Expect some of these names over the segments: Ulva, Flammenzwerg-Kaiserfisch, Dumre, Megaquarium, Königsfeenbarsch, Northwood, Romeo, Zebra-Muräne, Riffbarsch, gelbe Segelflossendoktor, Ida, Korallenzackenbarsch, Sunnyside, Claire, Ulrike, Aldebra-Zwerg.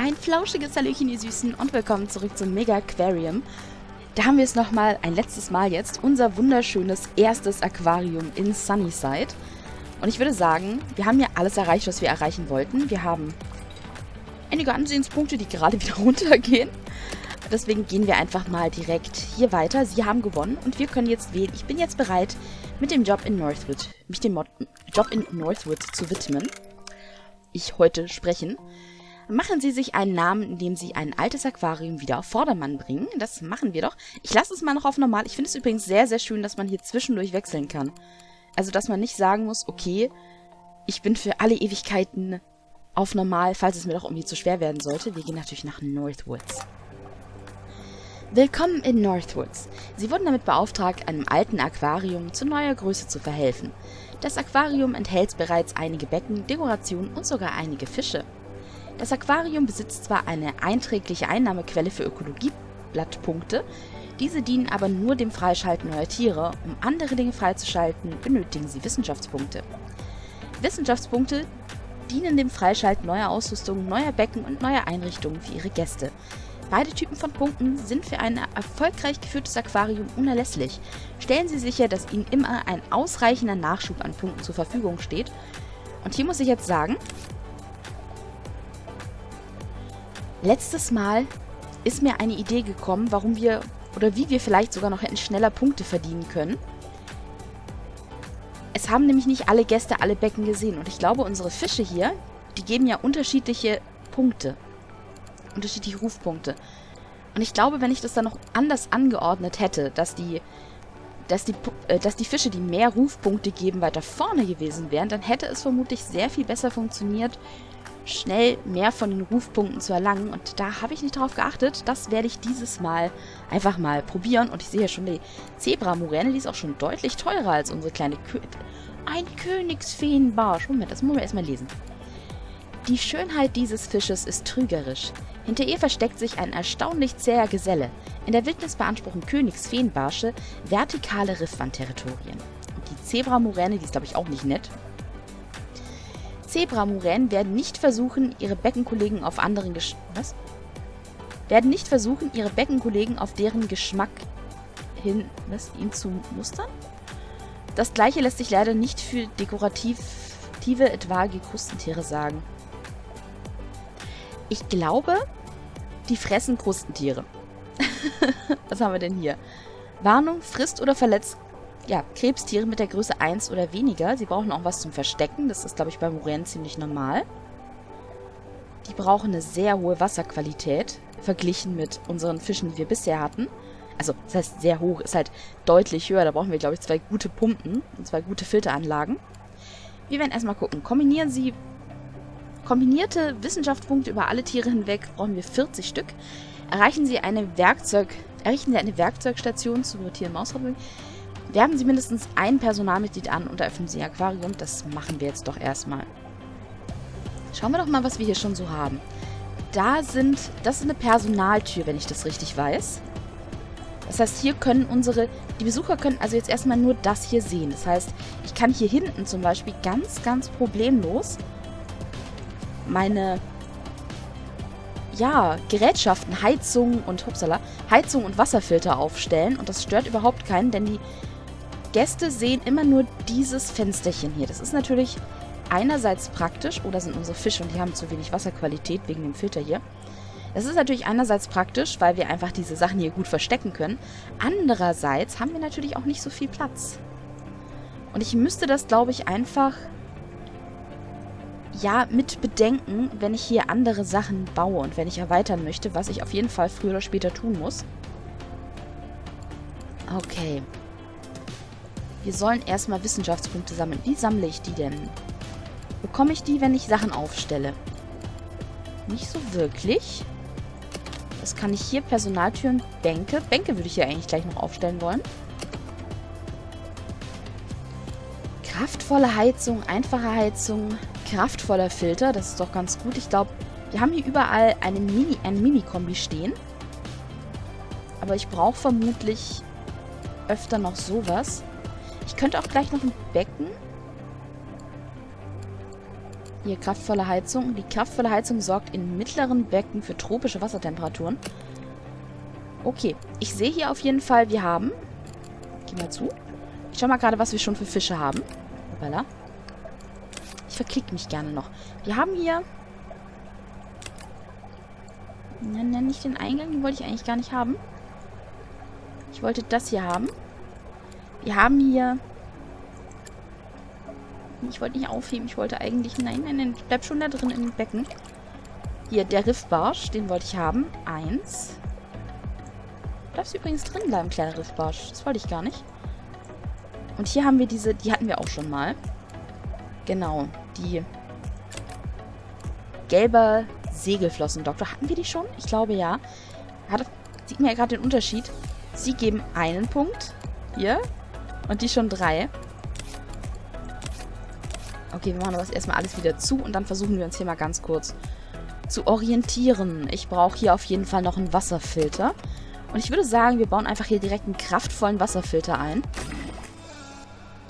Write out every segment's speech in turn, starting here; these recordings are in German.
Ein flauschiges Hallöchen, ihr Süßen, und willkommen zurück zum Megaquarium. Da haben wir es nochmal, ein letztes Mal jetzt, unser wunderschönes erstes Aquarium in Sunnyside. Und ich würde sagen, wir haben ja alles erreicht, was wir erreichen wollten. Wir haben einige Ansehenspunkte, die gerade wieder runtergehen. Deswegen gehen wir einfach mal direkt hier weiter. Sie haben gewonnen und wir können jetzt wählen. Ich bin jetzt bereit, mich dem Job in Northwood zu widmen. Machen Sie sich einen Namen, indem Sie ein altes Aquarium wieder auf Vordermann bringen. Das machen wir doch. Ich lasse es mal noch auf normal. Ich finde es übrigens sehr, sehr schön, dass man hier zwischendurch wechseln kann. Also, dass man nicht sagen muss, okay, ich bin für alle Ewigkeiten auf normal, falls es mir doch irgendwie zu schwer werden sollte. Wir gehen natürlich nach Northwoods. Willkommen in Northwoods. Sie wurden damit beauftragt, einem alten Aquarium zu neuer Größe zu verhelfen. Das Aquarium enthält bereits einige Becken, Dekorationen und sogar einige Fische. Das Aquarium besitzt zwar eine einträgliche Einnahmequelle für Ökologieblattpunkte, diese dienen aber nur dem Freischalten neuer Tiere. Um andere Dinge freizuschalten, benötigen sie Wissenschaftspunkte. Wissenschaftspunkte dienen dem Freischalten neuer Ausrüstungen, neuer Becken und neuer Einrichtungen für ihre Gäste. Beide Typen von Punkten sind für ein erfolgreich geführtes Aquarium unerlässlich. Stellen Sie sicher, dass Ihnen immer ein ausreichender Nachschub an Punkten zur Verfügung steht. Und hier muss ich jetzt sagen... Letztes Mal ist mir eine Idee gekommen, warum wir oder wie wir vielleicht sogar noch hätten schneller Punkte verdienen können. Es haben nämlich nicht alle Gäste alle Becken gesehen und ich glaube, unsere Fische hier, die geben ja unterschiedliche Punkte, unterschiedliche Rufpunkte. Und ich glaube, wenn ich das dann noch anders angeordnet hätte, dass die Fische, die mehr Rufpunkte geben, weiter vorne gewesen wären, dann hätte es vermutlich sehr viel besser funktioniert, schnell mehr von den Rufpunkten zu erlangen. Und da habe ich nicht darauf geachtet. Das werde ich dieses Mal einfach mal probieren. Und ich sehe ja schon, die Zebra-Muräne, die ist auch schon deutlich teurer als unsere kleine Ein Königsfeenbarsch. Moment, das muss man erstmal lesen. Die Schönheit dieses Fisches ist trügerisch. Hinter ihr versteckt sich ein erstaunlich zäher Geselle. In der Wildnis beanspruchen Königsfeenbarsche vertikale Riffwandterritorien. Und die Zebra-Muräne, die ist glaube ich auch nicht nett. Zebra-Muränen werden nicht versuchen, ihre Beckenkollegen auf deren Geschmack hin... ihn zu mustern? Das gleiche lässt sich leider nicht für dekorative, etwaige Krustentiere sagen. Ich glaube, die fressen Krustentiere. Was haben wir denn hier? Warnung, frisst oder verletzt Krebstiere mit der Größe 1 oder weniger. Sie brauchen auch was zum Verstecken. Das ist, glaube ich, bei Muränen ziemlich normal. Die brauchen eine sehr hohe Wasserqualität, verglichen mit unseren Fischen, die wir bisher hatten. Also, das heißt, sehr hoch ist halt deutlich höher. Da brauchen wir, glaube ich, zwei gute Pumpen und zwei gute Filteranlagen. Wir werden erstmal gucken. Kombinierte Wissenschaftspunkte über alle Tiere hinweg brauchen wir 40 Stück. Errichten Sie eine Werkzeugstation zum Tier- und Mausvermögen. Werben Sie mindestens ein Personalmitglied an und eröffnen Sie ein Aquarium. Das machen wir jetzt doch erstmal. Schauen wir doch mal, was wir hier schon so haben. Das ist eine Personaltür, wenn ich das richtig weiß. Das heißt, hier können die Besucher können also jetzt erstmal nur das hier sehen. Das heißt, ich kann hier hinten zum Beispiel ganz, ganz problemlos meine Gerätschaften, Heizung und Wasserfilter aufstellen. Und das stört überhaupt keinen, denn die Gäste sehen immer nur dieses Fensterchen hier. Das ist natürlich einerseits praktisch, oder sind unsere Fische und die haben zu wenig Wasserqualität wegen dem Filter hier. Das ist natürlich einerseits praktisch, weil wir einfach diese Sachen hier gut verstecken können. Andererseits haben wir natürlich auch nicht so viel Platz. Und ich müsste das, glaube ich, einfach mit bedenken, wenn ich hier andere Sachen baue und wenn ich erweitern möchte, was ich auf jeden Fall früher oder später tun muss. Okay. Wir sollen erstmal Wissenschaftspunkte sammeln. Wie sammle ich die denn? Bekomme ich die, wenn ich Sachen aufstelle? Nicht so wirklich. Das kann ich hier. Personaltüren, Bänke. Bänke würde ich ja eigentlich gleich noch aufstellen wollen. Kraftvolle Heizung, einfache Heizung, kraftvoller Filter. Das ist doch ganz gut. Ich glaube, wir haben hier überall ein Mini-Kombi stehen. Aber ich brauche vermutlich öfter noch sowas. Ich könnte auch gleich noch ein Becken. Die kraftvolle Heizung sorgt in mittleren Becken für tropische Wassertemperaturen. Okay, ich sehe hier auf jeden Fall, wir haben... Geh mal zu. Ich schau mal gerade, was wir schon für Fische haben. Hoppala. Ich verklicke mich gerne noch. Wir haben hier... Nein, nicht den Eingang, den wollte ich eigentlich gar nicht haben. Ich wollte das hier haben. Wir haben hier... Ich wollte nicht aufheben, ich wollte eigentlich... Nein, ich bleib schon da drin im Becken. Hier, der Riffbarsch, den wollte ich haben. 1. Du darfst übrigens drin bleiben, kleiner Riffbarsch. Das wollte ich gar nicht. Und hier haben wir diese... Die hatten wir auch schon mal. Genau, die... gelbe Segelflossendoktor. Hatten wir die schon? Ich glaube, ja. Sieht man ja gerade den Unterschied. Sie geben einen Punkt. Hier. Und die schon 3. Okay, wir machen das erstmal alles wieder zu und dann versuchen wir uns hier mal ganz kurz zu orientieren. Ich brauche hier auf jeden Fall noch einen Wasserfilter. Und ich würde sagen, wir bauen einfach hier direkt einen kraftvollen Wasserfilter ein.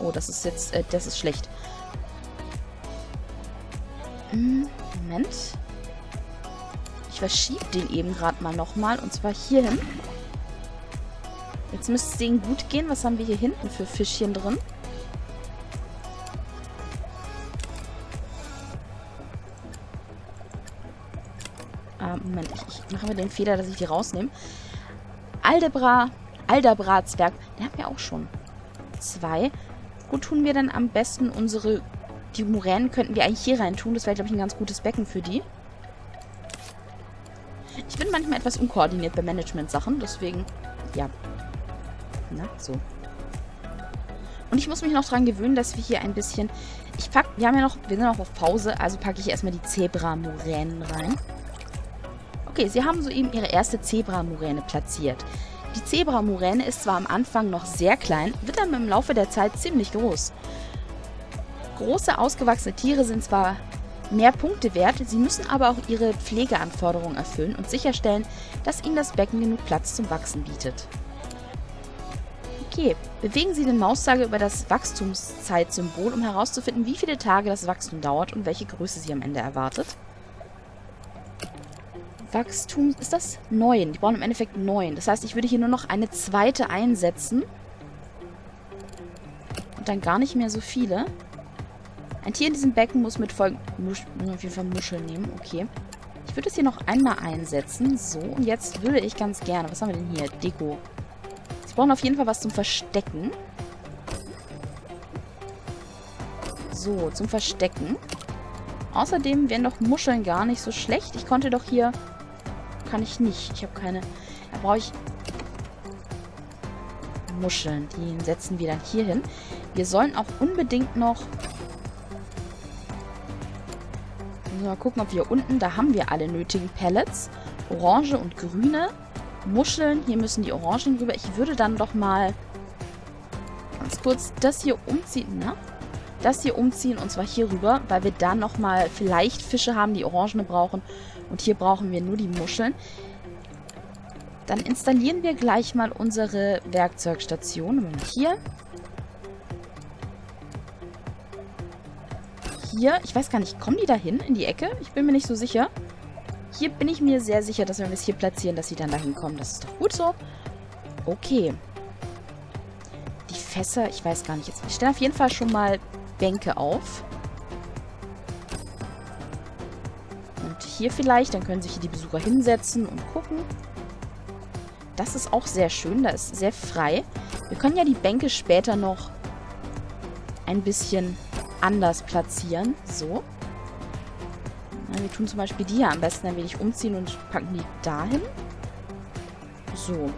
Oh, das ist jetzt, das ist schlecht. Moment. Ich verschiebe den eben gerade mal nochmal und zwar hier hin. Jetzt müsste es denen gut gehen. Was haben wir hier hinten für Fischchen drin? Moment, ich mache mir den Fehler, dass ich die rausnehme. Aldebra-Zwerg. Den haben wir auch schon. 2. Gut, tun wir dann am besten unsere... Die Muränen könnten wir eigentlich hier rein tun. Das wäre, glaube ich, ein ganz gutes Becken für die. Ich bin manchmal etwas unkoordiniert bei Management-Sachen, deswegen... Ja. Na, so. Und ich muss mich noch daran gewöhnen, dass wir hier ein bisschen... Wir sind noch auf Pause, also packe ich erstmal die Zebra-Muränen rein. Okay, sie haben soeben ihre erste Zebra-Muräne platziert. Die Zebra-Muräne ist zwar am Anfang noch sehr klein, wird dann im Laufe der Zeit ziemlich groß. Große, ausgewachsene Tiere sind zwar mehr Punkte wert, sie müssen aber auch ihre Pflegeanforderungen erfüllen und sicherstellen, dass ihnen das Becken genug Platz zum Wachsen bietet. Okay, bewegen Sie den Mauszeiger über das Wachstumszeitsymbol, um herauszufinden, wie viele Tage das Wachstum dauert und welche Größe Sie am Ende erwartet. Wachstum, ist das 9? Die brauchen im Endeffekt 9. Das heißt, ich würde hier nur noch eine zweite einsetzen. Und dann gar nicht mehr so viele. Ein Tier in diesem Becken muss mit folgenden... auf jeden Fall Muscheln nehmen, okay. Ich würde es hier noch einmal einsetzen. So, und jetzt würde ich ganz gerne... Was haben wir denn hier? Deko. Sie brauchen auf jeden Fall was zum Verstecken. So, zum Verstecken. Außerdem wären doch Muscheln gar nicht so schlecht. Ich konnte doch hier... Kann ich nicht. Ich habe keine... Da brauche ich... Muscheln. Die setzen wir dann hier hin. Wir sollen auch unbedingt noch... Mal gucken, ob wir hier unten... Da haben wir alle nötigen Pellets. Orange und grüne. Muscheln. Hier müssen die Orangen rüber. Ich würde dann doch mal... Ganz kurz das hier umziehen. Na? Das hier umziehen und zwar hier rüber, weil wir da nochmal vielleicht Fische haben, die Orangene brauchen. Und hier brauchen wir nur die Muscheln. Dann installieren wir gleich mal unsere Werkzeugstation. Moment, hier. Hier. Ich weiß gar nicht, kommen die da hin in die Ecke? Ich bin mir nicht so sicher. Hier bin ich mir sehr sicher, dass wenn wir es hier platzieren, dass sie dann da hinkommen. Das ist doch gut so. Okay. Die Fässer, ich weiß gar nicht. Ich stelle auf jeden Fall schon mal... Bänke auf. Und hier vielleicht, dann können sich hier die Besucher hinsetzen und gucken. Das ist auch sehr schön, da ist sehr frei. Wir können ja die Bänke später noch ein bisschen anders platzieren. So. Wir tun zum Beispiel die hier am besten ein wenig umziehen und packen die dahin. So.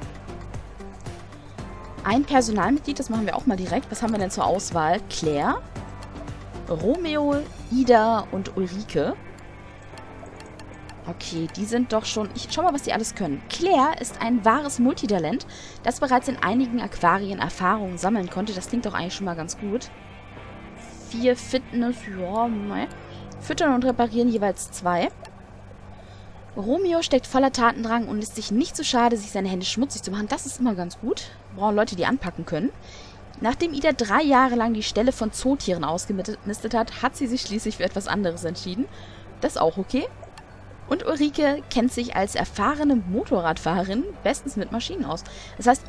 Ein Personalmitglied, das machen wir auch mal direkt. Was haben wir denn zur Auswahl? Claire, Romeo, Ida und Ulrike. Okay, die sind doch schon... Ich schau mal, was die alles können. Claire ist ein wahres Multitalent, das bereits in einigen Aquarien Erfahrungen sammeln konnte. Das klingt doch eigentlich schon mal ganz gut. 4 Fitness, ja, nein. Füttern und reparieren jeweils 2. Romeo steckt voller Tatendrang und ist sich nicht zu schade, sich seine Hände schmutzig zu machen. Das ist immer ganz gut. Wir brauchen Leute, die anpacken können. Nachdem Ida 3 Jahre lang die Ställe von Zootieren ausgemistet hat, hat sie sich schließlich für etwas anderes entschieden. Das ist auch okay. Und Ulrike kennt sich als erfahrene Motorradfahrerin bestens mit Maschinen aus. Das heißt,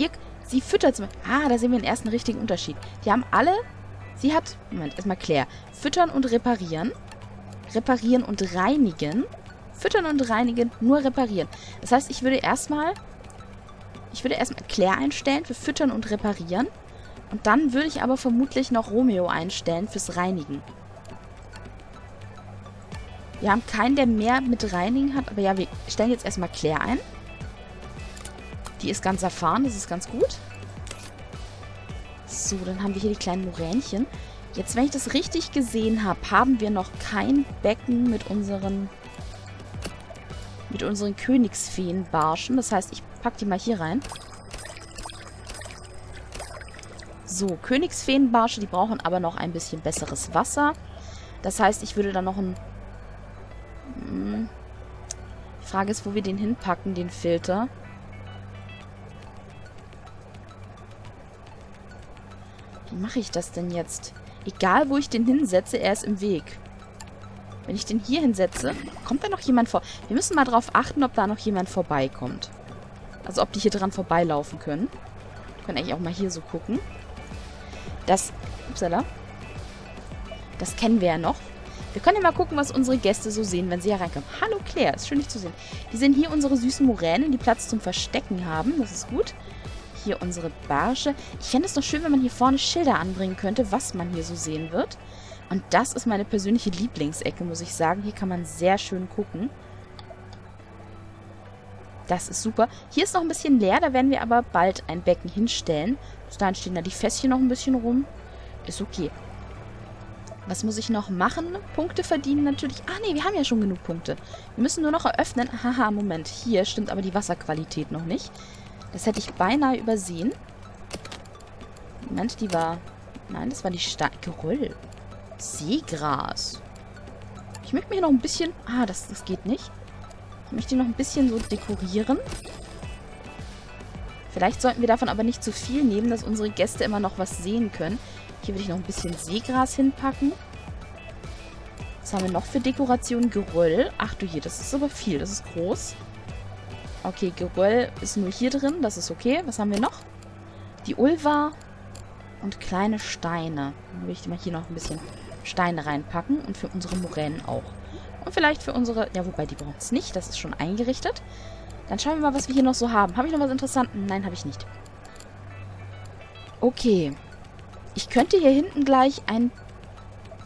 sie füttert zum Beispiel... Ah, da sehen wir den ersten richtigen Unterschied. Die haben alle... Sie hat... Moment, erstmal Claire. Füttern und reparieren. Reparieren und reinigen. Füttern und reinigen, nur reparieren. Das heißt, ich würde erstmal Claire einstellen für Füttern und Reparieren. Und dann würde ich aber vermutlich noch Romeo einstellen fürs Reinigen. Wir haben keinen, der mehr mit Reinigen hat. Aber ja, wir stellen jetzt erstmal Claire ein. Die ist ganz erfahren, das ist ganz gut. So, dann haben wir hier die kleinen Muränchen. Jetzt, wenn ich das richtig gesehen habe, haben wir noch kein Becken mit unseren Königsfeenbarschen. Das heißt, ich packe die mal hier rein. So, Königsfeenbarsche, die brauchen aber noch ein bisschen besseres Wasser. Das heißt, ich würde da noch ein... Die Frage ist, wo wir den hinpacken, den Filter. Wie mache ich das denn jetzt? Egal, wo ich den hinsetze, er ist im Weg. Wenn ich den hier hinsetze, kommt da noch jemand vor? Wir müssen mal drauf achten, ob da noch jemand vorbeikommt. Also ob die hier dran vorbeilaufen können. Wir können eigentlich auch mal hier so gucken. Das kennen wir ja noch. Wir können ja mal gucken, was unsere Gäste so sehen, wenn sie hier reinkommen. Hallo Claire, ist schön, dich zu sehen. Wir sehen hier unsere süßen Muränen, die Platz zum Verstecken haben. Das ist gut. Hier unsere Barsche. Ich fände es noch schön, wenn man hier vorne Schilder anbringen könnte, was man hier so sehen wird. Und das ist meine persönliche Lieblingsecke, muss ich sagen. Hier kann man sehr schön gucken. Das ist super. Hier ist noch ein bisschen leer, da werden wir aber bald ein Becken hinstellen. Bis dahin stehen da die Fässchen noch ein bisschen rum. Ist okay. Was muss ich noch machen? Punkte verdienen natürlich. Ah nee, wir haben ja schon genug Punkte. Wir müssen nur noch eröffnen. Haha, Moment. Hier stimmt aber die Wasserqualität noch nicht. Das hätte ich beinahe übersehen. Moment, die war... Nein, das war die Geröll. Seegras. Ich möchte mir hier noch ein bisschen... Ah, das geht nicht. Ich möchte hier noch ein bisschen so dekorieren. Vielleicht sollten wir davon aber nicht zu viel nehmen, dass unsere Gäste immer noch was sehen können. Hier will ich noch ein bisschen Seegras hinpacken. Was haben wir noch für Dekoration? Geröll. Ach du je, das ist aber viel. Das ist groß. Okay, Geröll ist nur hier drin. Das ist okay. Was haben wir noch? Die Ulva und kleine Steine. Dann will ich mal hier noch ein bisschen Steine reinpacken. Und für unsere Muränen auch. Und vielleicht für unsere... Ja, wobei, die brauchen es nicht. Das ist schon eingerichtet. Dann schauen wir mal, was wir hier noch so haben. Habe ich noch was Interessantes? Nein, habe ich nicht. Okay. Ich könnte hier hinten gleich ein...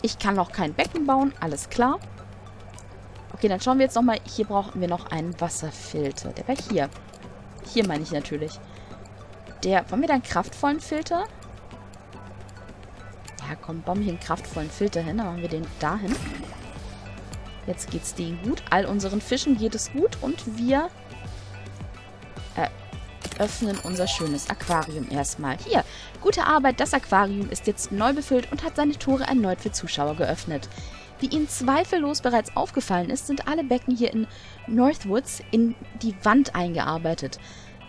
Ich kann noch kein Becken bauen. Alles klar. Okay, dann schauen wir jetzt nochmal. Hier brauchen wir noch einen Wasserfilter. Der war hier. Hier meine ich natürlich. Wollen wir da einen kraftvollen Filter? Ja, komm, bauen wir hier einen kraftvollen Filter hin. Dann machen wir den dahin. Jetzt geht's denen gut. All unseren Fischen geht es gut. Und wir öffnen unser schönes Aquarium erstmal. Hier, gute Arbeit. Das Aquarium ist jetzt neu befüllt und hat seine Tore erneut für Zuschauer geöffnet. Wie Ihnen zweifellos bereits aufgefallen ist, sind alle Becken hier in Northwoods in die Wand eingearbeitet.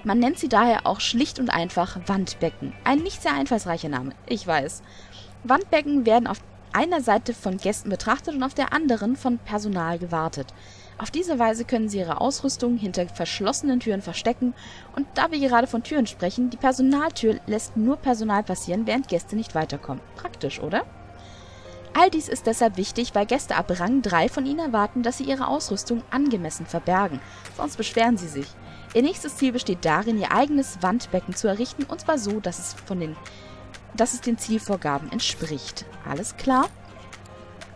Man nennt sie daher auch schlicht und einfach Wandbecken. Ein nicht sehr einfallsreicher Name, ich weiß. Wandbecken werden auf einer Seite von Gästen betrachtet und auf der anderen von Personal gewartet. Auf diese Weise können sie ihre Ausrüstung hinter verschlossenen Türen verstecken und da wir gerade von Türen sprechen, die Personaltür lässt nur Personal passieren, während Gäste nicht weiterkommen. Praktisch, oder? All dies ist deshalb wichtig, weil Gäste ab Rang 3 von ihnen erwarten, dass sie ihre Ausrüstung angemessen verbergen, sonst beschweren sie sich. Ihr nächstes Ziel besteht darin, ihr eigenes Wandbecken zu errichten und zwar so, dass es den Zielvorgaben entspricht. Alles klar?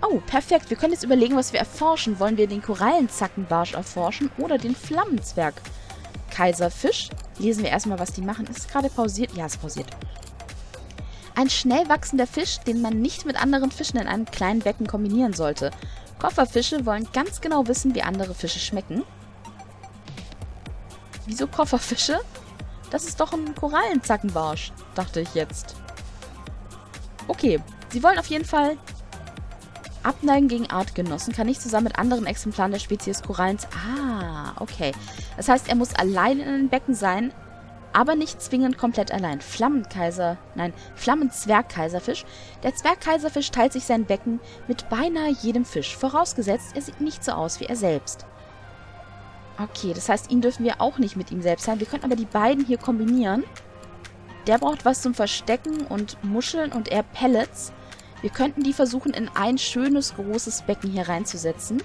Oh, perfekt. Wir können jetzt überlegen, was wir erforschen. Wollen wir den Korallenzackenbarsch erforschen oder den Flammenzwerg-Kaiserfisch? Lesen wir erstmal, was die machen. Ist es gerade pausiert? Ja, es ist pausiert. Ein schnell wachsender Fisch, den man nicht mit anderen Fischen in einem kleinen Becken kombinieren sollte. Kofferfische wollen ganz genau wissen, wie andere Fische schmecken. Wieso Kofferfische? Das ist doch ein Korallenzackenbarsch, dachte ich jetzt. Okay, sie wollen auf jeden Fall... Abneigen gegen Artgenossen kann nicht zusammen mit anderen Exemplaren der Spezies Korallens... Ah, okay. Das heißt, er muss allein in einem Becken sein, aber nicht zwingend komplett allein. Flammenzwerg-Kaiserfisch. Der Zwergkaiserfisch teilt sich sein Becken mit beinahe jedem Fisch, vorausgesetzt, er sieht nicht so aus wie er selbst. Okay, das heißt, ihn dürfen wir auch nicht mit ihm selbst sein. Wir können aber die beiden hier kombinieren. Der braucht was zum Verstecken und Muscheln und er Pellets. Wir könnten die versuchen, in ein schönes, großes Becken hier reinzusetzen.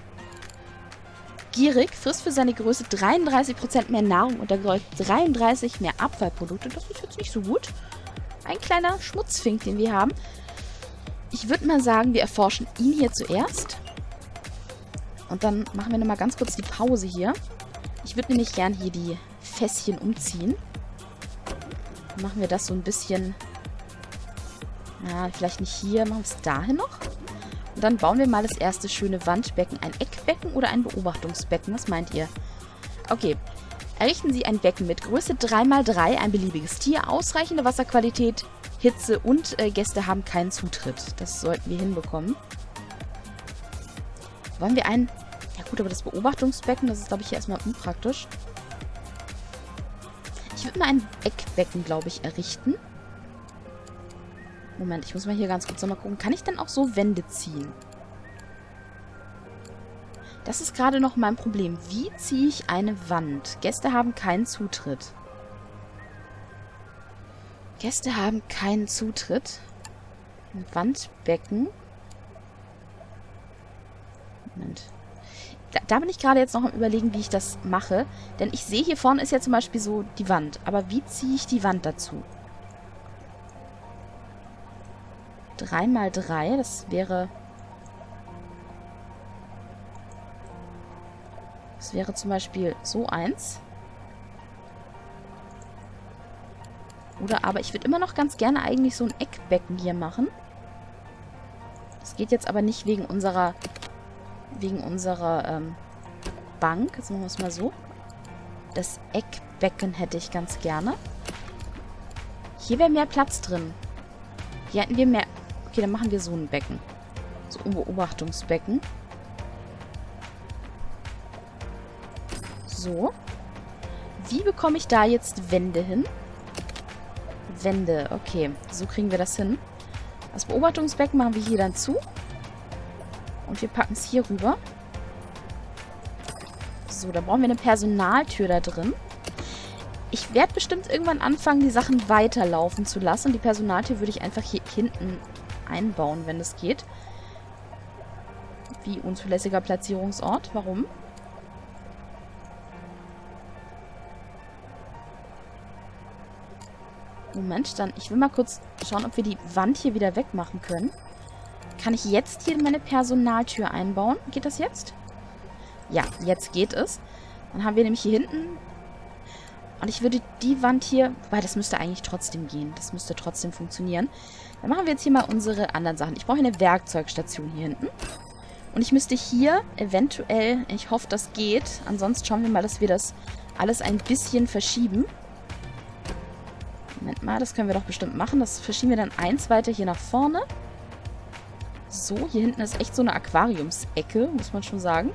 Gierig frisst für seine Größe 33% mehr Nahrung und erzeugt 33% mehr Abfallprodukte. Das ist jetzt nicht so gut. Ein kleiner Schmutzfink, den wir haben. Ich würde mal sagen, wir erforschen ihn hier zuerst. Und dann machen wir nochmal ganz kurz die Pause hier. Ich würde nämlich gern hier die Fässchen umziehen. Dann machen wir das so ein bisschen... Ja, vielleicht nicht hier. Machen wir es dahin noch. Und dann bauen wir mal das erste schöne Wandbecken. Ein Eckbecken oder ein Beobachtungsbecken? Was meint ihr? Okay. Errichten Sie ein Becken mit Größe 3×3, ein beliebiges Tier, ausreichende Wasserqualität, Hitze und Gäste haben keinen Zutritt. Das sollten wir hinbekommen. Wollen wir ein... Ja gut, aber das Beobachtungsbecken, das ist, glaube ich, hier erstmal unpraktisch. Ich würde mal ein Eckbecken, glaube ich, errichten. Moment, ich muss mal hier ganz kurz nochmal gucken. Kann ich denn auch so Wände ziehen? Das ist gerade noch mein Problem. Wie ziehe ich eine Wand? Gäste haben keinen Zutritt. Gäste haben keinen Zutritt. Ein Wandbecken. Moment. Da bin ich gerade jetzt noch am Überlegen, wie ich das mache. Denn ich sehe, hier vorne ist ja zum Beispiel so die Wand. Aber wie ziehe ich die Wand dazu? 3×3, das wäre... Das wäre zum Beispiel so eins. Oder aber ich würde immer noch ganz gerne eigentlich so ein Eckbecken hier machen. Das geht jetzt aber nicht wegen unserer... Bank. Jetzt machen wir es mal so. Das Eckbecken hätte ich ganz gerne. Hier wäre mehr Platz drin. Hier hätten wir mehr... Okay, dann machen wir so ein Becken. So ein Beobachtungsbecken. So. Wie bekomme ich da jetzt Wände hin? Wände, okay. So kriegen wir das hin. Das Beobachtungsbecken machen wir hier dann zu. Und wir packen es hier rüber. So, da brauchen wir eine Personaltür da drin. Ich werde bestimmt irgendwann anfangen, die Sachen weiterlaufen zu lassen. Und die Personaltür würde ich einfach hier hinten einbauen, wenn es geht. Wie unzulässiger Platzierungsort. Warum? Moment, dann. Ich will mal kurz schauen, ob wir die Wand hier wieder wegmachen können. Kann ich jetzt hier meine Personaltür einbauen? Geht das jetzt? Ja, jetzt geht es. Dann haben wir nämlich hier hinten... Und ich würde die Wand hier... Wobei, das müsste eigentlich trotzdem gehen. Das müsste trotzdem funktionieren. Dann machen wir jetzt hier mal unsere anderen Sachen. Ich brauche eine Werkzeugstation hier hinten. Und ich müsste hier eventuell... Ich hoffe, das geht. Ansonsten schauen wir mal, dass wir das alles ein bisschen verschieben. Moment mal, das können wir doch bestimmt machen. Das verschieben wir dann eins weiter hier nach vorne. So, hier hinten ist echt so eine Aquariumsecke, muss man schon sagen.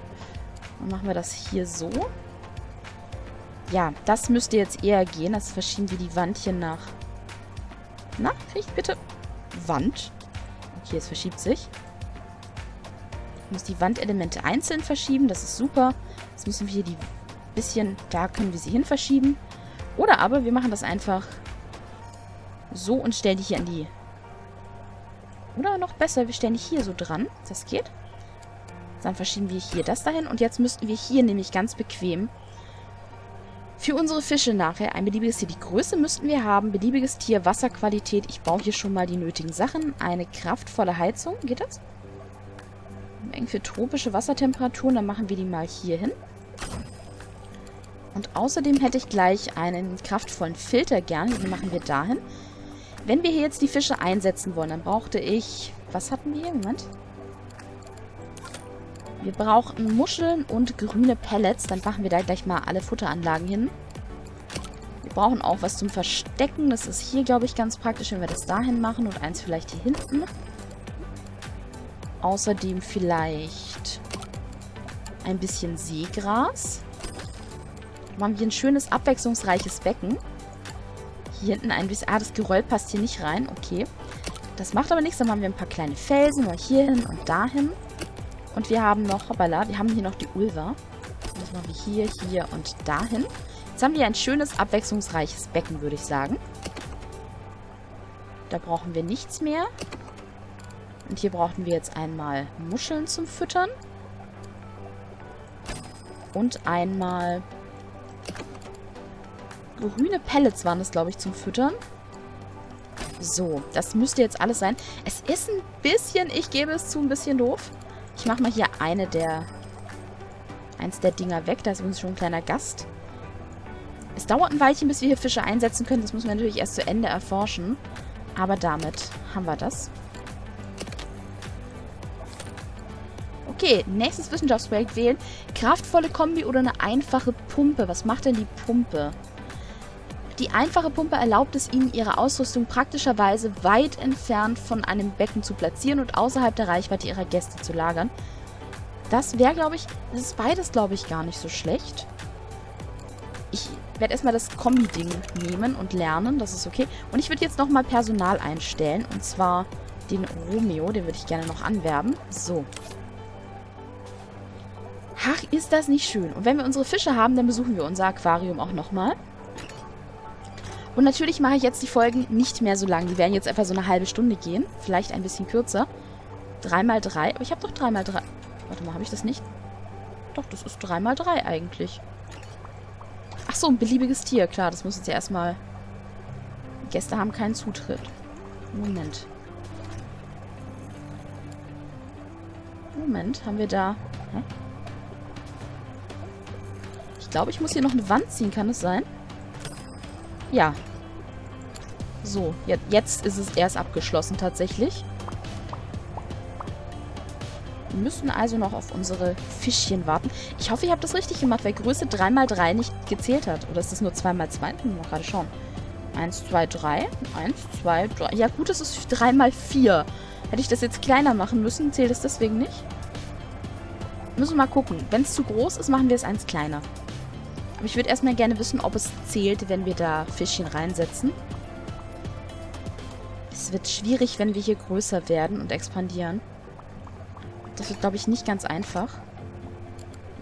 Dann machen wir das hier so. Ja, das müsste jetzt eher gehen. Das verschieben wir die Wand hier nach... Na, kriegt bitte... Wand. Okay, es verschiebt sich. Ich muss die Wandelemente einzeln verschieben, das ist super. Jetzt müssen wir hier die bisschen... Da können wir sie hin verschieben. Oder aber wir machen das einfach so und stellen die hier an die... Oder noch besser, wir stellen die hier so dran. Das geht. Dann verschieben wir hier das dahin. Und jetzt müssten wir hier nämlich ganz bequem für unsere Fische nachher ein beliebiges Tier. Die Größe müssten wir haben. Beliebiges Tier, Wasserqualität. Ich baue hier schon mal die nötigen Sachen. Eine kraftvolle Heizung. Geht das? Eng für tropische Wassertemperaturen. Dann machen wir die mal hier hin. Und außerdem hätte ich gleich einen kraftvollen Filter gern. Den machen wir dahin. Wenn wir hier jetzt die Fische einsetzen wollen, dann brauchte ich... Was hatten wir hier? Moment. Wir brauchten Muscheln und grüne Pellets. Dann machen wir da gleich mal alle Futteranlagen hin. Wir brauchen auch was zum Verstecken. Das ist hier, glaube ich, ganz praktisch, wenn wir das dahin machen. Und eins vielleicht hier hinten. Außerdem vielleicht ein bisschen Seegras. Dann haben wir ein schönes, abwechslungsreiches Becken. Hier hinten ein bisschen. Ah, das Geröll passt hier nicht rein. Okay. Das macht aber nichts. Dann haben wir ein paar kleine Felsen. Mal hier hin und dahin. Und wir haben noch, hoppala, wir haben hier noch die Ulva. Das machen wir hier und dahin. Jetzt haben wir ein schönes, abwechslungsreiches Becken, würde ich sagen. Da brauchen wir nichts mehr. Und hier brauchten wir jetzt einmal Muscheln zum Füttern. Und einmal grüne Pellets waren es, glaube ich, zum Füttern. So, das müsste jetzt alles sein. Es ist ein bisschen, ich gebe es zu, ein bisschen doof. Ich mache mal hier eins der Dinger weg. Da ist übrigens schon ein kleiner Gast. Es dauert ein Weilchen, bis wir hier Fische einsetzen können. Das müssen wir natürlich erst zu Ende erforschen. Aber damit haben wir das. Okay, nächstes Wissenschaftsprojekt wählen. Kraftvolle Kombi oder eine einfache Pumpe? Was macht denn die Pumpe? Die einfache Pumpe erlaubt es ihnen, ihre Ausrüstung praktischerweise weit entfernt von einem Becken zu platzieren und außerhalb der Reichweite ihrer Gäste zu lagern. Das wäre, glaube ich, das ist beides, glaube ich, gar nicht so schlecht. Ich werde erstmal das Kombi-Ding nehmen und lernen, das ist okay. Und ich würde jetzt nochmal Personal einstellen, und zwar den Romeo, den würde ich gerne noch anwerben. So. Ach, ist das nicht schön. Und wenn wir unsere Fische haben, dann besuchen wir unser Aquarium auch nochmal. Und natürlich mache ich jetzt die Folgen nicht mehr so lang. Die werden jetzt einfach so eine halbe Stunde gehen. Vielleicht ein bisschen kürzer. 3x3. Aber ich habe doch 3x3. Warte mal, habe ich das nicht? Doch, das ist 3x3 eigentlich. Ach so, ein beliebiges Tier. Klar, das muss jetzt ja erstmal... Die Gäste haben keinen Zutritt. Moment. Moment, haben wir da... Hä? Ich glaube, ich muss hier noch eine Wand ziehen. Kann das sein? Ja. So, jetzt ist es erst abgeschlossen tatsächlich. Wir müssen also noch auf unsere Fischchen warten. Ich hoffe, ich habe das richtig gemacht, weil Größe 3x3 nicht gezählt hat. Oder ist das nur 2x2? Können wir mal gerade schauen. 1, 2, 3. 1, 2, 3. Ja gut, das ist 3x4. Hätte ich das jetzt kleiner machen müssen, zählt es deswegen nicht. Müssen wir mal gucken. Wenn es zu groß ist, machen wir es eins kleiner. Aber ich würde erstmal gerne wissen, ob es zählt, wenn wir da Fischchen reinsetzen. Es wird schwierig, wenn wir hier größer werden und expandieren. Das wird, glaube ich, nicht ganz einfach.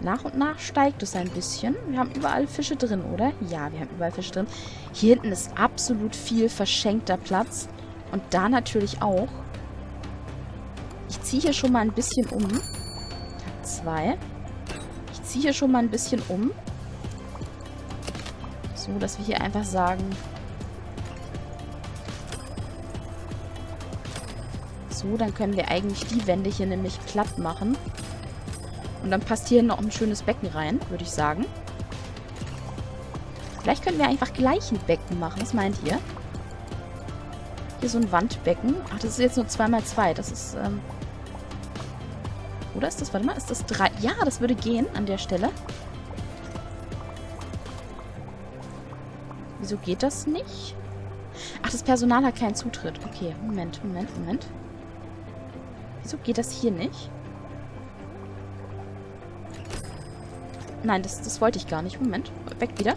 Nach und nach steigt es ein bisschen. Wir haben überall Fische drin, oder? Ja, wir haben überall Fische drin. Hier hinten ist absolut viel verschenkter Platz. Und da natürlich auch. Ich ziehe hier schon mal ein bisschen um. Tag 2. Ich ziehe hier schon mal ein bisschen um. So, dass wir hier einfach sagen... So, dann können wir eigentlich die Wände hier nämlich platt machen. Und dann passt hier noch ein schönes Becken rein, würde ich sagen. Vielleicht können wir einfach gleich ein Becken machen. Was meint ihr? Hier so ein Wandbecken. Ach, das ist jetzt nur 2x2. Das ist, Oder ist das, warte mal, ist das 3? Ja, das würde gehen an der Stelle. Wieso geht das nicht? Ach, das Personal hat keinen Zutritt. Okay, Moment, Moment, Moment. Wieso geht das hier nicht? Nein, das wollte ich gar nicht. Moment, weg wieder.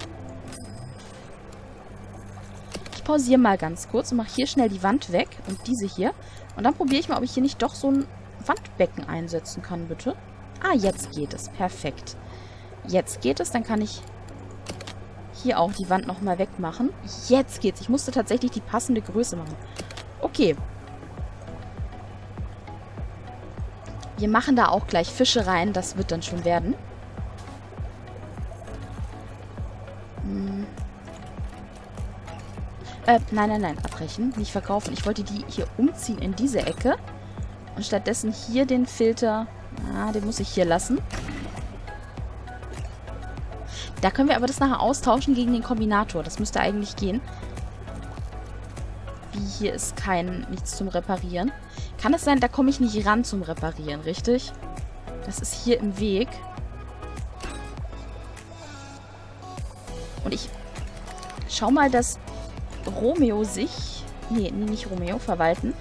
Ich pausiere mal ganz kurz und mache hier schnell die Wand weg und diese hier. Und dann probiere ich mal, ob ich hier nicht doch so ein Wandbecken einsetzen kann, bitte. Ah, jetzt geht es. Perfekt. Jetzt geht es, dann kann ich... Hier auch die Wand nochmal wegmachen. Jetzt geht's. Ich musste tatsächlich die passende Größe machen. Okay. Wir machen da auch gleich Fische rein. Das wird dann schon werden. Hm. Nein, nein, nein. Abbrechen. Nicht verkaufen. Ich wollte die hier umziehen in diese Ecke. Und stattdessen hier den Filter... Ah, den muss ich hier lassen. Da können wir aber das nachher austauschen gegen den Kombinator. Das müsste eigentlich gehen. Wie, hier ist nichts zum Reparieren. Kann es sein, da komme ich nicht ran zum Reparieren, richtig? Das ist hier im Weg. Und ich schau mal, dass Romeo sich... Nee, nicht Romeo, verwalten.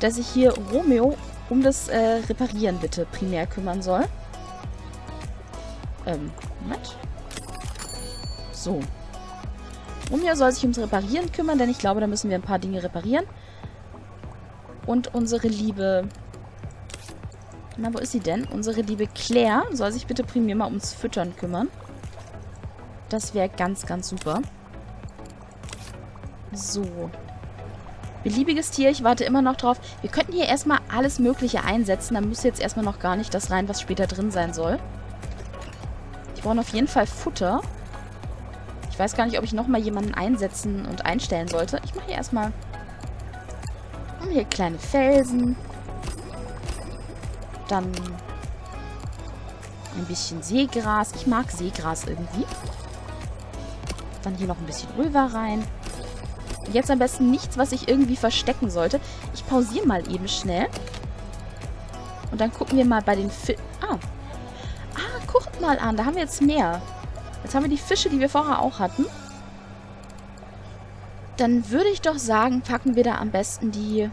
Dass ich hier Romeo um das Reparieren bitte primär kümmern soll. Moment... So. Romeo soll sich ums Reparieren kümmern, denn ich glaube, da müssen wir ein paar Dinge reparieren. Und unsere liebe... Na, wo ist sie denn? Unsere liebe Claire soll sich bitte primär mal ums Füttern kümmern. Das wäre ganz, ganz super. So. Beliebiges Tier, ich warte immer noch drauf. Wir könnten hier erstmal alles Mögliche einsetzen. Da muss jetzt erstmal noch gar nicht das rein, was später drin sein soll. Ich brauche auf jeden Fall Futter. Ich weiß gar nicht, ob ich nochmal jemanden einsetzen und einstellen sollte. Ich mache hier erstmal... Haben hier kleine Felsen. Dann ein bisschen Seegras. Ich mag Seegras irgendwie. Dann hier noch ein bisschen Ulva rein. Und jetzt am besten nichts, was ich irgendwie verstecken sollte. Ich pausiere mal eben schnell. Und dann gucken wir mal bei den Fischen. Ah, guckt mal an. Da haben wir jetzt mehr. Jetzt haben wir die Fische, die wir vorher auch hatten. Dann würde ich doch sagen, packen wir da am besten die...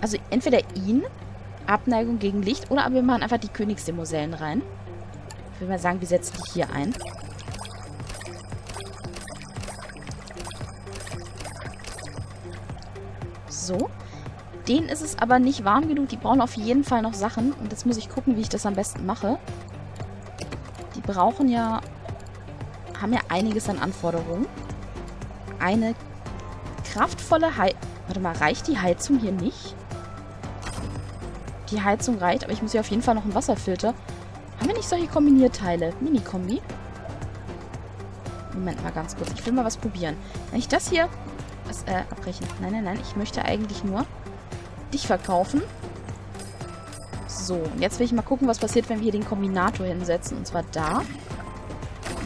Also entweder ihn... Abneigung gegen Licht. Oder aber wir machen einfach die Königsdemoisellen rein. Ich würde mal sagen, wir setzen die hier ein. So. Denen ist es aber nicht warm genug. Die brauchen auf jeden Fall noch Sachen. Und jetzt muss ich gucken, wie ich das am besten mache. Die brauchen ja... Haben ja einiges an Anforderungen. Eine kraftvolle Heizung. Warte mal, reicht die Heizung hier nicht? Die Heizung reicht, aber ich muss hier auf jeden Fall noch einen Wasserfilter. Haben wir nicht solche Kombinierteile? Mini-Kombi? Moment mal ganz kurz. Ich will mal was probieren. Wenn ich das hier... Was, abbrechen. Nein, nein, nein. Ich möchte eigentlich nur dich verkaufen. So. Und jetzt will ich mal gucken, was passiert, wenn wir hier den Kombinator hinsetzen. Und zwar da.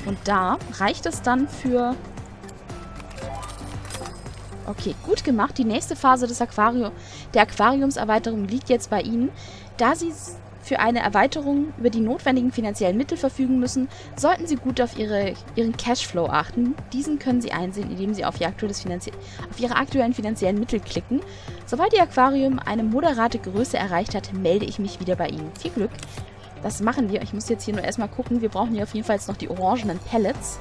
Und da. Reicht es dann für... Okay, gut gemacht. Die nächste Phase des Aquariumserweiterung liegt jetzt bei Ihnen. Da Sie für eine Erweiterung über die notwendigen finanziellen Mittel verfügen müssen, sollten Sie gut auf Ihren Cashflow achten. Diesen können Sie einsehen, indem Sie auf Ihre aktuellen finanziellen Mittel klicken. Sobald Ihr Aquarium eine moderate Größe erreicht hat, melde ich mich wieder bei Ihnen. Viel Glück. Das machen wir. Ich muss jetzt hier nur erstmal gucken. Wir brauchen hier auf jeden Fall jetzt noch die orangenen Pellets.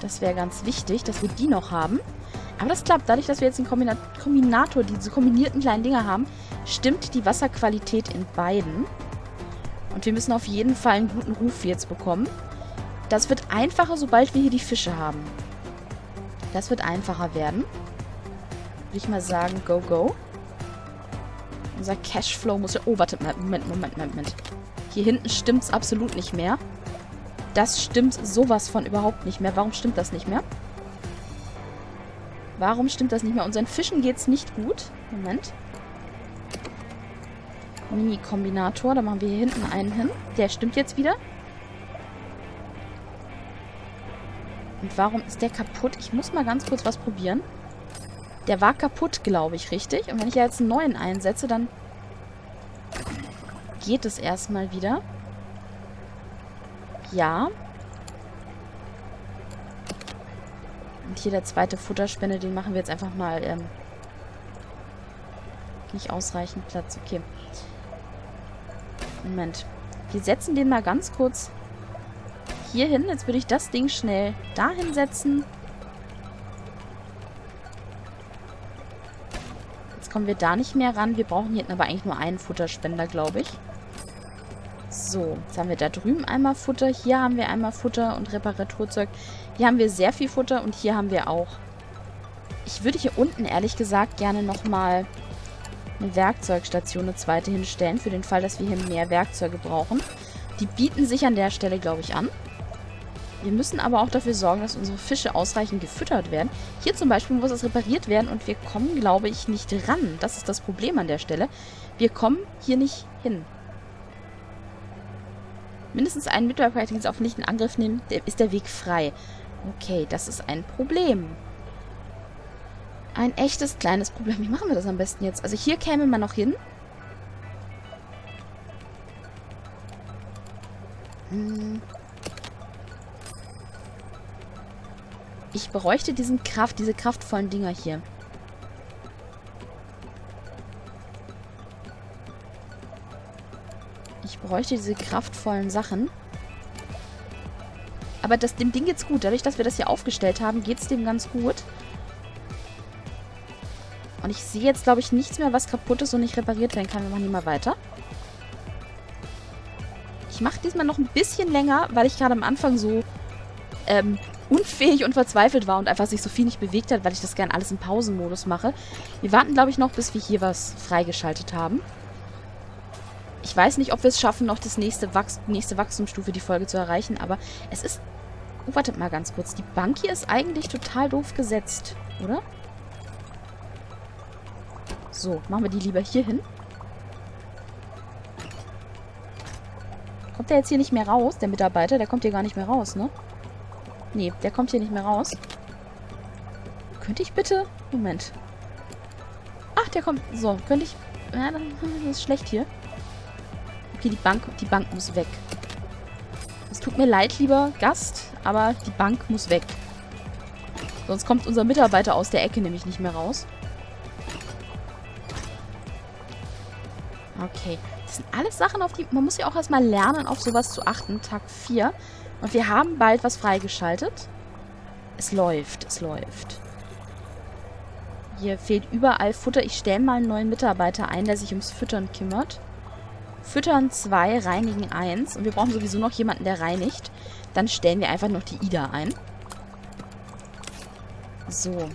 Das wäre ganz wichtig, dass wir die noch haben. Aber das klappt. Dadurch, dass wir jetzt den Kombinator, diese kombinierten kleinen Dinger haben, stimmt die Wasserqualität in beiden. Und wir müssen auf jeden Fall einen guten Ruf jetzt bekommen. Das wird einfacher, sobald wir hier die Fische haben. Das wird einfacher werden. Würde ich mal sagen, go, go. Unser Cashflow muss... Oh, warte, Moment. Hier hinten stimmt es absolut nicht mehr. Das stimmt sowas von überhaupt nicht mehr. Warum stimmt das nicht mehr? Warum stimmt das nicht mehr? Unseren Fischen geht es nicht gut. Moment. Mini-Kombinator. Da machen wir hier hinten einen hin. Der stimmt jetzt wieder. Und warum ist der kaputt? Ich muss mal ganz kurz was probieren. Der war kaputt, glaube ich, richtig? Und wenn ich ja jetzt einen neuen einsetze, dann geht es erstmal wieder. Ja. Und hier der zweite Futterspende, den machen wir jetzt einfach mal nicht ausreichend Platz. Okay. Moment. Wir setzen den mal ganz kurz hier hin. Jetzt würde ich das Ding schnell dahin setzen. Jetzt kommen wir da nicht mehr ran. Wir brauchen hier aber eigentlich nur einen Futterspender, glaube ich. So, jetzt haben wir da drüben einmal Futter, hier haben wir einmal Futter und Reparaturzeug. Hier haben wir sehr viel Futter und hier haben wir auch. Ich würde hier unten, ehrlich gesagt, gerne nochmal eine Werkzeugstation, eine zweite hinstellen, für den Fall, dass wir hier mehr Werkzeuge brauchen. Die bieten sich an der Stelle, glaube ich, an. Wir müssen aber auch dafür sorgen, dass unsere Fische ausreichend gefüttert werden. Hier zum Beispiel muss es repariert werden und wir kommen, glaube ich, nicht ran. Das ist das Problem an der Stelle. Wir kommen hier nicht hin. Mindestens einen Mitarbeiter, den Sie auf nicht in Angriff nehmen, ist der Weg frei. Okay, das ist ein Problem. Ein echtes kleines Problem. Wie machen wir das am besten jetzt? Also hier käme man noch hin. Ich bräuchte diese kraftvollen Dinger hier. Ich bräuchte diese kraftvollen Sachen. Aber dem Ding geht's gut. Dadurch, dass wir das hier aufgestellt haben, geht's dem ganz gut. Und ich sehe jetzt, glaube ich, nichts mehr, was kaputt ist und nicht repariert werden kann. Wir machen hier mal weiter. Ich mache diesmal noch ein bisschen länger, weil ich gerade am Anfang so unfähig und verzweifelt war und einfach sich so viel nicht bewegt hat, weil ich das gerne alles im Pausenmodus mache. Wir warten, glaube ich, noch, bis wir hier was freigeschaltet haben. Ich weiß nicht, ob wir es schaffen, noch das nächste Wachstumsstufe, die Folge zu erreichen, aber es ist... Oh, wartet mal ganz kurz. Die Bank hier ist eigentlich total doof gesetzt, oder? So, machen wir die lieber hier hin. Kommt der jetzt hier nicht mehr raus, der Mitarbeiter? Der kommt hier gar nicht mehr raus, ne? Ne, der kommt hier nicht mehr raus. Könnte ich bitte... Moment. Ach, der kommt... So, könnte ich... Ja, das ist schlecht hier. Okay, die Bank muss weg. Es tut mir leid, lieber Gast, aber die Bank muss weg. Sonst kommt unser Mitarbeiter aus der Ecke nämlich nicht mehr raus. Okay, das sind alles Sachen, auf die... Man muss ja auch erstmal lernen, auf sowas zu achten. Tag 4. Und wir haben bald was freigeschaltet. Es läuft, es läuft. Hier fehlt überall Futter. Ich stelle mal einen neuen Mitarbeiter ein, der sich ums Füttern kümmert. Füttern 2, reinigen 1. Und wir brauchen sowieso noch jemanden, der reinigt. Dann stellen wir einfach noch die Ida ein. So.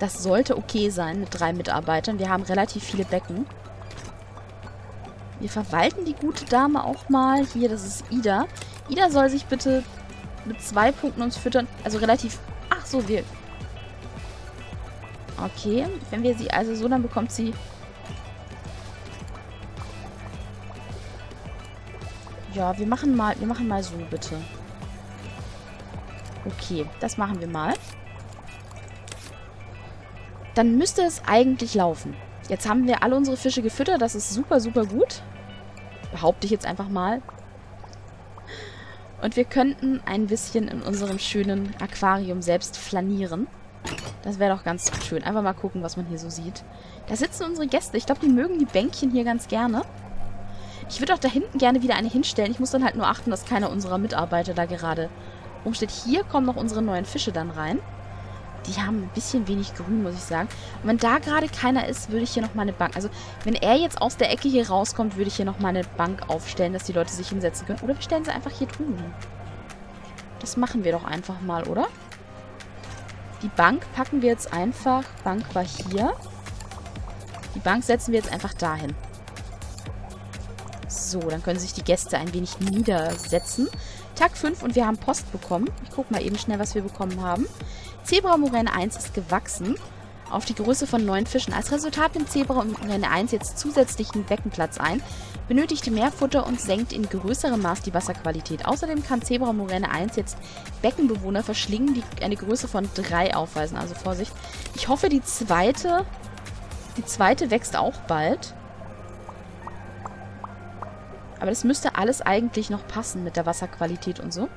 Das sollte okay sein mit 3 Mitarbeitern. Wir haben relativ viele Becken. Wir verwalten die gute Dame auch mal. Hier, das ist Ida. Ida soll sich bitte mit 2 Punkten uns füttern. Also relativ... Ach so, wir... Okay. Wenn wir sie also so, dann bekommt sie... Ja, wir machen mal so, bitte. Okay, das machen wir mal. Dann müsste es eigentlich laufen. Jetzt haben wir alle unsere Fische gefüttert. Das ist super, super gut. Behaupte ich jetzt einfach mal. Und wir könnten ein bisschen in unserem schönen Aquarium selbst flanieren. Das wäre doch ganz schön. Einfach mal gucken, was man hier so sieht. Da sitzen unsere Gäste. Ich glaube, die mögen die Bänkchen hier ganz gerne. Ich würde auch da hinten gerne wieder eine hinstellen. Ich muss dann halt nur achten, dass keiner unserer Mitarbeiter da gerade rumsteht. Hier kommen noch unsere neuen Fische dann rein. Die haben ein bisschen wenig Grün, muss ich sagen. Und wenn da gerade keiner ist, würde ich hier nochmal eine Bank... Also, wenn er jetzt aus der Ecke hier rauskommt, würde ich hier nochmal eine Bank aufstellen, dass die Leute sich hinsetzen können. Oder wir stellen sie einfach hier drüben. Das machen wir doch einfach mal, oder? Die Bank packen wir jetzt einfach... Bank war hier. Die Bank setzen wir jetzt einfach dahin. So, dann können sich die Gäste ein wenig niedersetzen. Tag 5 und wir haben Post bekommen. Ich gucke mal eben schnell, was wir bekommen haben. Zebra-Muräne 1 ist gewachsen auf die Größe von 9 Fischen. Als Resultat nimmt Zebra-Muräne 1 jetzt zusätzlichen Beckenplatz ein, benötigt mehr Futter und senkt in größerem Maß die Wasserqualität. Außerdem kann Zebra-Muräne 1 jetzt Beckenbewohner verschlingen, die eine Größe von 3 aufweisen. Also Vorsicht. Ich hoffe, die zweite wächst auch bald. Aber das müsste alles eigentlich noch passen mit der Wasserqualität und so.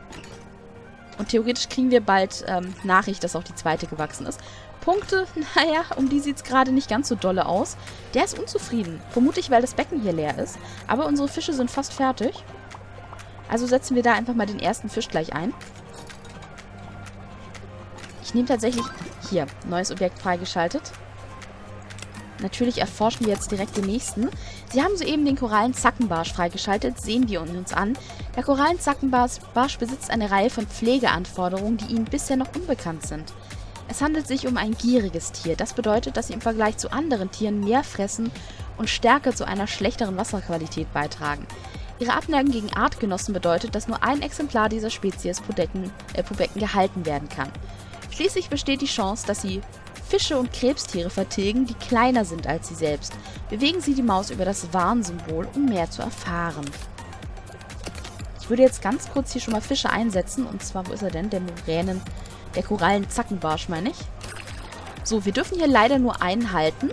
Und theoretisch kriegen wir bald Nachricht, dass auch die zweite gewachsen ist. Punkte, naja, um die sieht es gerade nicht ganz so dolle aus. Der ist unzufrieden. Vermutlich, weil das Becken hier leer ist. Aber unsere Fische sind fast fertig. Also setzen wir da einfach mal den ersten Fisch gleich ein. Ich nehme tatsächlich... Hier, neues Objekt freigeschaltet. Natürlich erforschen wir jetzt direkt den nächsten. Sie haben soeben den Korallenzackenbarsch freigeschaltet, sehen wir uns an. Der Korallenzackenbarsch besitzt eine Reihe von Pflegeanforderungen, die ihnen bisher noch unbekannt sind. Es handelt sich um ein gieriges Tier. Das bedeutet, dass sie im Vergleich zu anderen Tieren mehr fressen und stärker zu einer schlechteren Wasserqualität beitragen. Ihre Abneigung gegen Artgenossen bedeutet, dass nur ein Exemplar dieser Spezies pro Becken gehalten werden kann. Schließlich besteht die Chance, dass sie... Fische und Krebstiere vertilgen, die kleiner sind als sie selbst. Bewegen sie die Maus über das Warnsymbol, um mehr zu erfahren. Ich würde jetzt ganz kurz hier schon mal Fische einsetzen. Und zwar, wo ist er denn? Der Korallenzackenbarsch, meine ich. So, wir dürfen hier leider nur einen halten.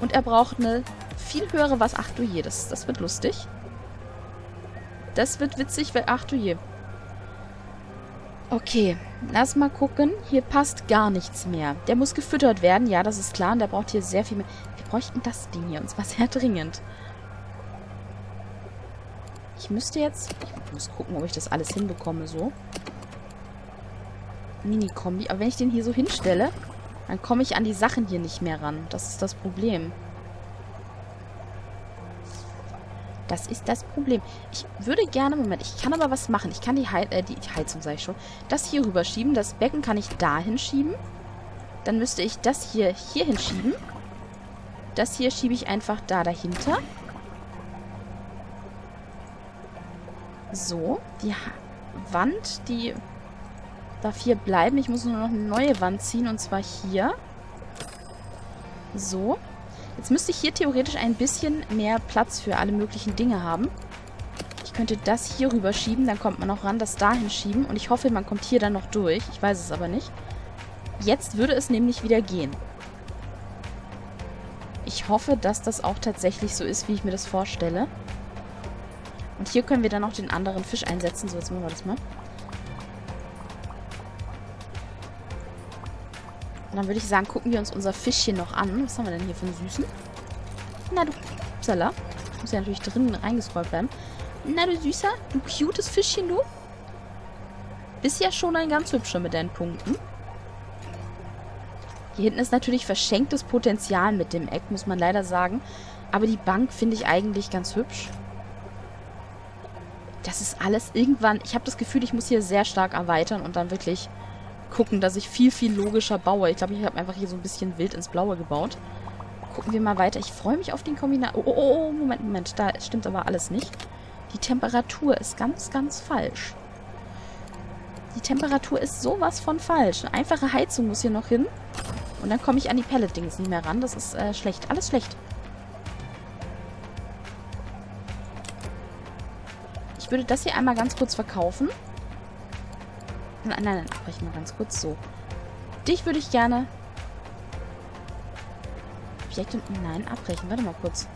Und er braucht eine viel höhere was... Ach du je, das wird lustig. Das wird witzig, weil... Ach du je. Okay, lass mal gucken. Hier passt gar nichts mehr. Der muss gefüttert werden. Ja, das ist klar. Und der braucht hier sehr viel mehr. Wir bräuchten das Ding hier. Und zwar sehr dringend. Ich müsste jetzt... Ich muss gucken, ob ich das alles hinbekomme, so. Mini-Kombi. Aber wenn ich den hier so hinstelle, dann komme ich an die Sachen hier nicht mehr ran. Das ist das Problem. Das ist das Problem. Ich würde gerne... Moment, ich kann aber was machen. Ich kann die Heizung, sag ich schon. Das hier rüberschieben. Das Becken kann ich da hinschieben. Dann müsste ich das hier hinschieben. Das hier schiebe ich einfach da dahinter. So. Die Wand, die darf hier bleiben. Ich muss nur noch eine neue Wand ziehen. Und zwar hier. So. Jetzt müsste ich hier theoretisch ein bisschen mehr Platz für alle möglichen Dinge haben. Ich könnte das hier rüber schieben, dann kommt man auch ran, das dahin schieben. Und ich hoffe, man kommt hier dann noch durch. Ich weiß es aber nicht. Jetzt würde es nämlich wieder gehen. Ich hoffe, dass das auch tatsächlich so ist, wie ich mir das vorstelle. Und hier können wir dann auch den anderen Fisch einsetzen. So, jetzt machen wir das mal. Und dann würde ich sagen, gucken wir uns unser Fischchen noch an. Was haben wir denn hier für einen Süßen? Na du, Upsala. Ich muss ja natürlich drinnen reingescrollt bleiben. Na du Süßer, du cutes Fischchen, du. Bist ja schon ein ganz hübscher mit deinen Punkten. Hier hinten ist natürlich verschenktes Potenzial mit dem Eck, muss man leider sagen. Aber die Bank finde ich eigentlich ganz hübsch. Das ist alles irgendwann... Ich habe das Gefühl, ich muss hier sehr stark erweitern und dann wirklich... gucken, dass ich viel, viel logischer baue. Ich glaube, ich habe einfach hier so ein bisschen wild ins Blaue gebaut. Gucken wir mal weiter. Ich freue mich auf den Kombinat... Oh, Moment. Da stimmt aber alles nicht. Die Temperatur ist ganz, ganz falsch. Die Temperatur ist sowas von falsch. Eine einfache Heizung muss hier noch hin. Und dann komme ich an die Pellet-Dings nicht mehr ran. Das ist schlecht. Alles schlecht. Ich würde das hier einmal ganz kurz verkaufen. Nein, abbrechen wir ganz kurz so. Dich würde ich gerne... Objekte... Nein, abbrechen. Warte mal kurz.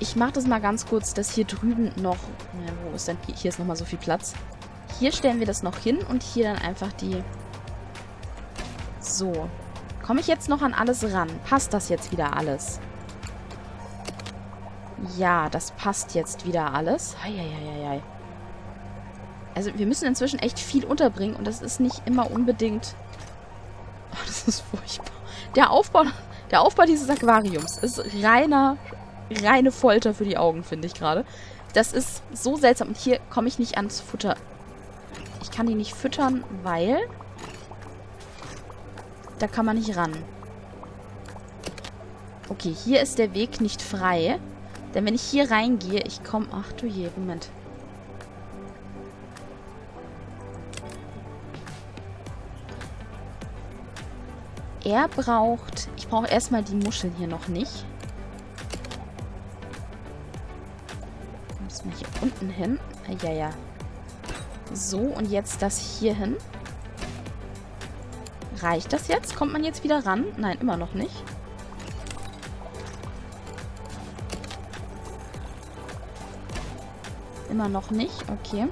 Ich mache das mal ganz kurz, dass hier drüben noch... Ja, wo ist denn... Hier ist nochmal so viel Platz. Hier stellen wir das noch hin und hier dann einfach die... So. Komme ich jetzt noch an alles ran? Passt das jetzt wieder alles? Ja, das passt jetzt wieder alles. Eieieiei. Also wir müssen inzwischen echt viel unterbringen und das ist nicht immer unbedingt... Oh, das ist furchtbar. Der Aufbau dieses Aquariums ist reine Folter für die Augen, finde ich gerade. Das ist so seltsam und hier komme ich nicht ans Futter. Ich kann die nicht füttern, weil... Da kann man nicht ran. Okay, hier ist der Weg nicht frei. Denn wenn ich hier reingehe, ich komme... Ach du je, Moment... Er braucht... Ich brauche erstmal die Muscheln hier noch nicht. Müssen wir hier unten hin. Ja. So, und jetzt das hier hin. Reicht das jetzt? Kommt man jetzt wieder ran? Nein, immer noch nicht. Immer noch nicht, okay.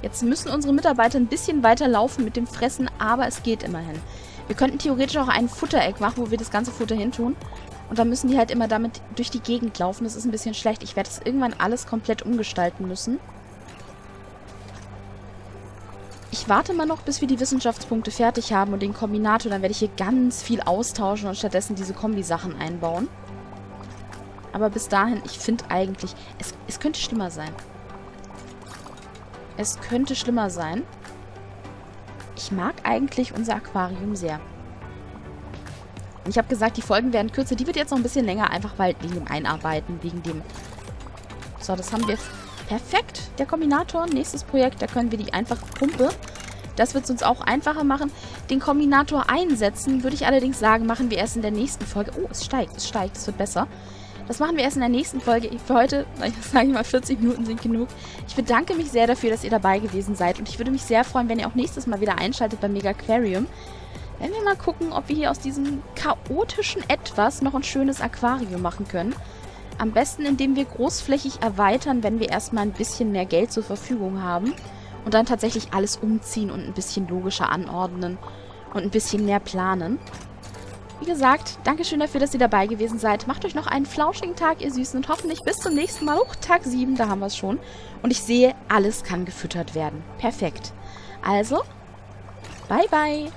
Jetzt müssen unsere Mitarbeiter ein bisschen weiter laufen mit dem Fressen, aber es geht immerhin. Wir könnten theoretisch auch ein Futtereck machen, wo wir das ganze Futter hintun. Und dann müssen die halt immer damit durch die Gegend laufen. Das ist ein bisschen schlecht. Ich werde das irgendwann alles komplett umgestalten müssen. Ich warte mal noch, bis wir die Wissenschaftspunkte fertig haben und den Kombinator. Dann werde ich hier ganz viel austauschen und stattdessen diese Kombi-Sachen einbauen. Aber bis dahin, ich finde eigentlich... Es könnte schlimmer sein. Es könnte schlimmer sein. Ich mag eigentlich unser Aquarium sehr. Und ich habe gesagt, die Folgen werden kürzer. Die wird jetzt noch ein bisschen länger, einfach weil wegen dem Einarbeiten, wegen dem... So, das haben wir jetzt. Perfekt, der Kombinator. Nächstes Projekt, da können wir die einfache Pumpe. Das wird es uns auch einfacher machen. Den Kombinator einsetzen, würde ich allerdings sagen, machen wir erst in der nächsten Folge. Oh, es steigt, es wird besser. Das machen wir erst in der nächsten Folge. Für heute, sage ich mal, 40 Minuten sind genug. Ich bedanke mich sehr dafür, dass ihr dabei gewesen seid. Und ich würde mich sehr freuen, wenn ihr auch nächstes Mal wieder einschaltet beim Megaquarium. Wenn wir mal gucken, ob wir hier aus diesem chaotischen Etwas noch ein schönes Aquarium machen können. Am besten, indem wir großflächig erweitern, wenn wir erstmal ein bisschen mehr Geld zur Verfügung haben. Und dann tatsächlich alles umziehen und ein bisschen logischer anordnen. Und ein bisschen mehr planen. Wie gesagt, Dankeschön dafür, dass ihr dabei gewesen seid. Macht euch noch einen flauschigen Tag, ihr Süßen. Und hoffentlich bis zum nächsten Mal. Oh, Tag 7, da haben wir es schon. Und ich sehe, alles kann gefüttert werden. Perfekt. Also, bye bye.